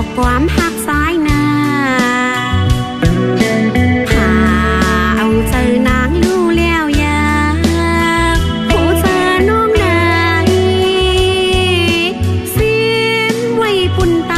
บอกความหักสายนาถ้าเอาใจนางรู้แล้วยากผู้เธอน้องนายสิ้นไว้ปุ่นตา